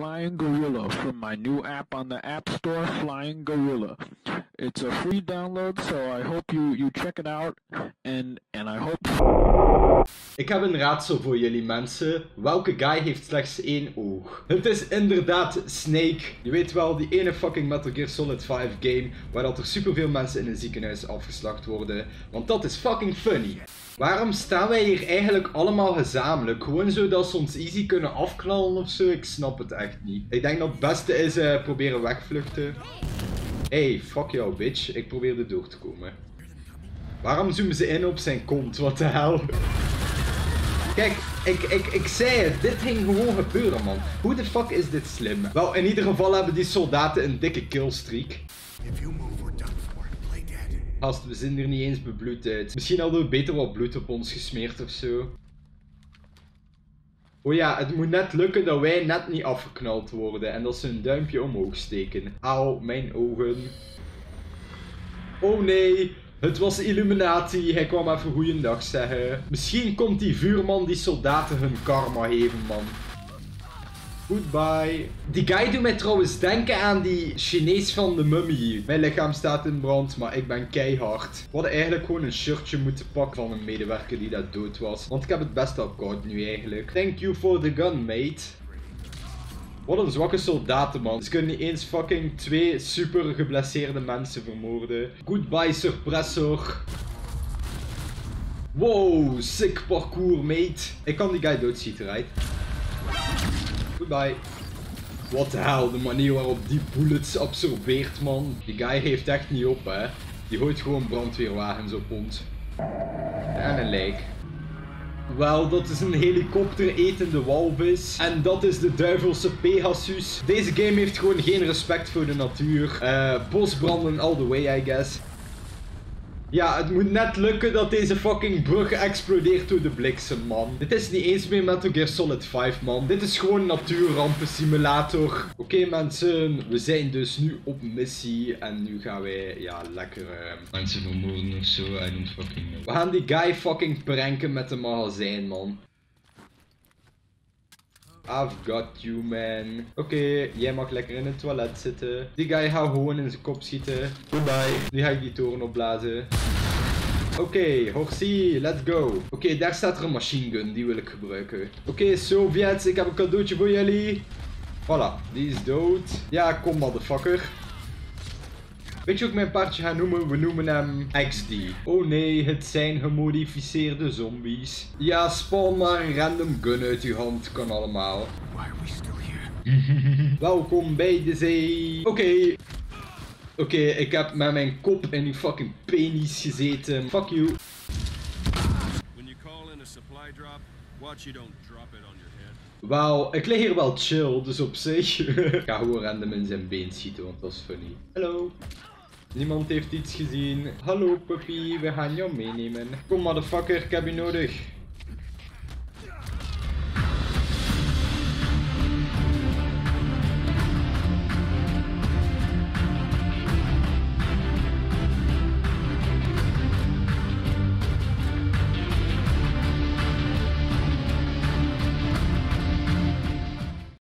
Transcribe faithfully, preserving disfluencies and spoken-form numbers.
Flying Gorilla from my new app on the App Store, Flying Gorilla. It's a free download, so I hope you, you check it out. And, and I hope... Ik heb een raadsel voor jullie mensen. Welke guy heeft slechts één oog? Het is inderdaad Snake. Je weet wel, die ene fucking Metal Gear Solid vijf game, waar dat er superveel mensen in een ziekenhuis afgeslacht worden. Want dat is fucking funny. Waarom staan wij hier eigenlijk allemaal gezamenlijk? Gewoon zodat ze ons easy kunnen afknallen ofzo? Ik snap het echt niet. Ik denk dat het beste is uh, proberen wegvluchten. Hey, fuck jou bitch. Ik probeerde door te komen. Waarom zoomen ze in op zijn kont? Wat de hel? Kijk, ik, ik, ik zei het. Dit ging gewoon gebeuren, man. Hoe de fuck is dit slim? Wel, in ieder geval hebben die soldaten een dikke killstreak. Gast, we zien er niet eens bebloed uit. Misschien hadden we beter wat bloed op ons gesmeerd ofzo. Oh ja, het moet net lukken dat wij net niet afgeknald worden. En dat ze een duimpje omhoog steken. Au, mijn ogen. Oh nee, het was Illuminati. Hij kwam even goeiedag zeggen. Misschien komt die vuurman die soldaten hun karma geven, man. Goodbye. Die guy doet mij trouwens denken aan die Chinees van de Mummy. Mijn lichaam staat in brand, maar ik ben keihard. We hadden eigenlijk gewoon een shirtje moeten pakken van een medewerker die dat dood was. Want ik heb het best al koud nu eigenlijk. Thank you for the gun, mate. Wat een zwakke soldaten, man. Ze kunnen niet eens fucking twee super geblesseerde mensen vermoorden. Goodbye, suppressor. Wow, sick parcours, mate. Ik kan die guy doodschieten, right? Goodbye. Wat de hel, de manier waarop die bullets absorbeert, man. Die guy geeft echt niet op, hè. Die gooit gewoon brandweerwagens op ons. En een lijk. Wel, dat is een helikopter-etende walvis. En dat is de Duivelse Pegasus. Deze game heeft gewoon geen respect voor de natuur. Uh, bosbranden all the way, I guess. Ja, het moet net lukken dat deze fucking brug explodeert door de bliksem, man. Dit is niet eens meer Metal Gear Solid vijf, man. Dit is gewoon natuurrampensimulator. Oké, okay, mensen. We zijn dus nu op missie. En nu gaan wij, ja, lekker uh, mensen vermoorden of zo. I don't fucking know. We gaan die guy fucking pranken met een magazijn, man. I've got you, man. Oké, okay, jij mag lekker in het toilet zitten. Die guy gaat gewoon in zijn kop schieten. Goodbye. Nu ga ik die toren opblazen. Oké, okay, Horsi, let's go. Oké, okay, daar staat er een machine gun. Die wil ik gebruiken. Oké, okay, Sovjets, ik heb een cadeautje voor jullie. Voilà, die is dood. Ja, kom, motherfucker. Weet je hoe ik mijn paardje ga noemen? We noemen hem X D. Oh nee, het zijn gemodificeerde zombies. Ja, spawn maar een random gun uit uw hand. Kan allemaal. Why are we still here? Welkom bij de zee. Oké. Okay. Oké, okay, ik heb met mijn kop in uw fucking penis gezeten. Fuck you. When you call in a supply drop, watch you don't drop it on your head. Wauw, ik lig hier wel chill, dus op zich. Ik ga gewoon random in zijn been schieten, want dat is funny. Hallo. Niemand heeft iets gezien. Hallo puppy, we gaan jou meenemen. Kom motherfucker, ik heb je nodig.